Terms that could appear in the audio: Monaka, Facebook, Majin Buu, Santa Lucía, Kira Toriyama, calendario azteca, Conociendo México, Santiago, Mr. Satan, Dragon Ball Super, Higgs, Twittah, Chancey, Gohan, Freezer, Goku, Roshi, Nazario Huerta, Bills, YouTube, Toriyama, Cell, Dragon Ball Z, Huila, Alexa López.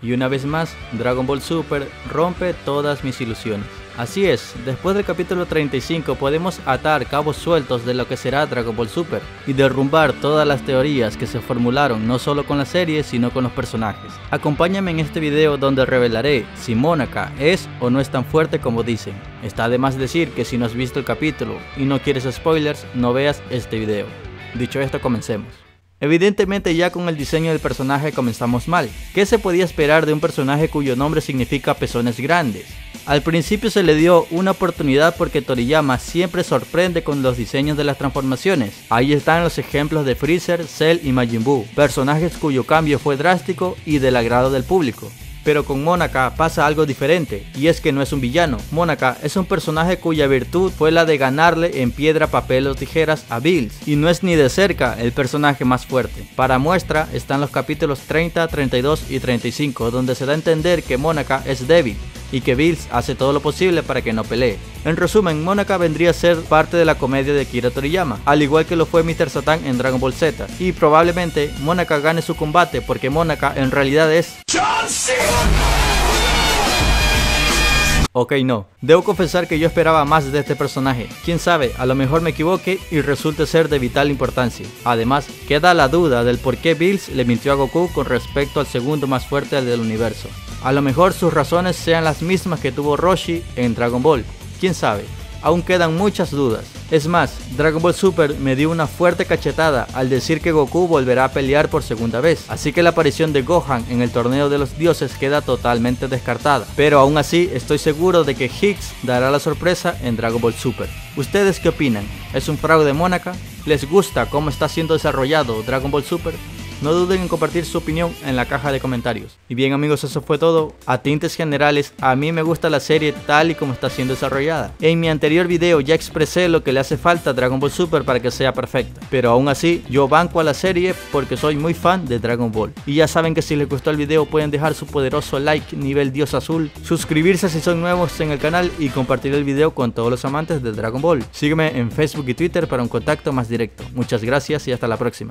Y una vez más, Dragon Ball Super rompe todas mis ilusiones. Así es, después del capítulo 35 podemos atar cabos sueltos de lo que será Dragon Ball Super y derrumbar todas las teorías que se formularon no solo con la serie sino con los personajes. Acompáñame en este video donde revelaré si Monaka es o no es tan fuerte como dicen. Está de más decir que si no has visto el capítulo y no quieres spoilers, no veas este video. Dicho esto, comencemos. Evidentemente ya con el diseño del personaje comenzamos mal. ¿Qué se podía esperar de un personaje cuyo nombre significa pezones grandes? Al principio se le dio una oportunidad porque Toriyama siempre sorprende con los diseños de las transformaciones. Ahí están los ejemplos de Freezer, Cell y Majin Buu, personajes cuyo cambio fue drástico y del agrado del público. Pero con Monaka pasa algo diferente, y es que no es un villano. Monaka es un personaje cuya virtud fue la de ganarle en piedra, papel o tijeras a Bills, y no es ni de cerca el personaje más fuerte. Para muestra están los capítulos 30, 32 y 35, donde se da a entender que Monaka es débil y que Bills hace todo lo posible para que no pelee. En resumen, Monaka vendría a ser parte de la comedia de Kira Toriyama, al igual que lo fue Mr. Satan en Dragon Ball Z, y probablemente Monaka gane su combate porque Monaka en realidad es... ¡Chancey! Ok, no, debo confesar que yo esperaba más de este personaje. Quién sabe, a lo mejor me equivoque y resulte ser de vital importancia. Además, queda la duda del por qué Bills le mintió a Goku con respecto al segundo más fuerte del universo. A lo mejor sus razones sean las mismas que tuvo Roshi en Dragon Ball, quién sabe. Aún quedan muchas dudas. Es más, Dragon Ball Super me dio una fuerte cachetada al decir que Goku volverá a pelear por segunda vez, así que la aparición de Gohan en el torneo de los dioses queda totalmente descartada, pero aún así estoy seguro de que Higgs dará la sorpresa en Dragon Ball Super. ¿Ustedes qué opinan? ¿Es un fraude Monaka? ¿Les gusta cómo está siendo desarrollado Dragon Ball Super? No duden en compartir su opinión en la caja de comentarios. Y bien amigos, eso fue todo. A tintes generales, a mí me gusta la serie tal y como está siendo desarrollada. En mi anterior video ya expresé lo que le hace falta a Dragon Ball Super para que sea perfecta. Pero aún así, yo banco a la serie porque soy muy fan de Dragon Ball. Y ya saben que si les gustó el video pueden dejar su poderoso like nivel Dios Azul, suscribirse si son nuevos en el canal y compartir el video con todos los amantes de Dragon Ball. Sígueme en Facebook y Twitter para un contacto más directo. Muchas gracias y hasta la próxima.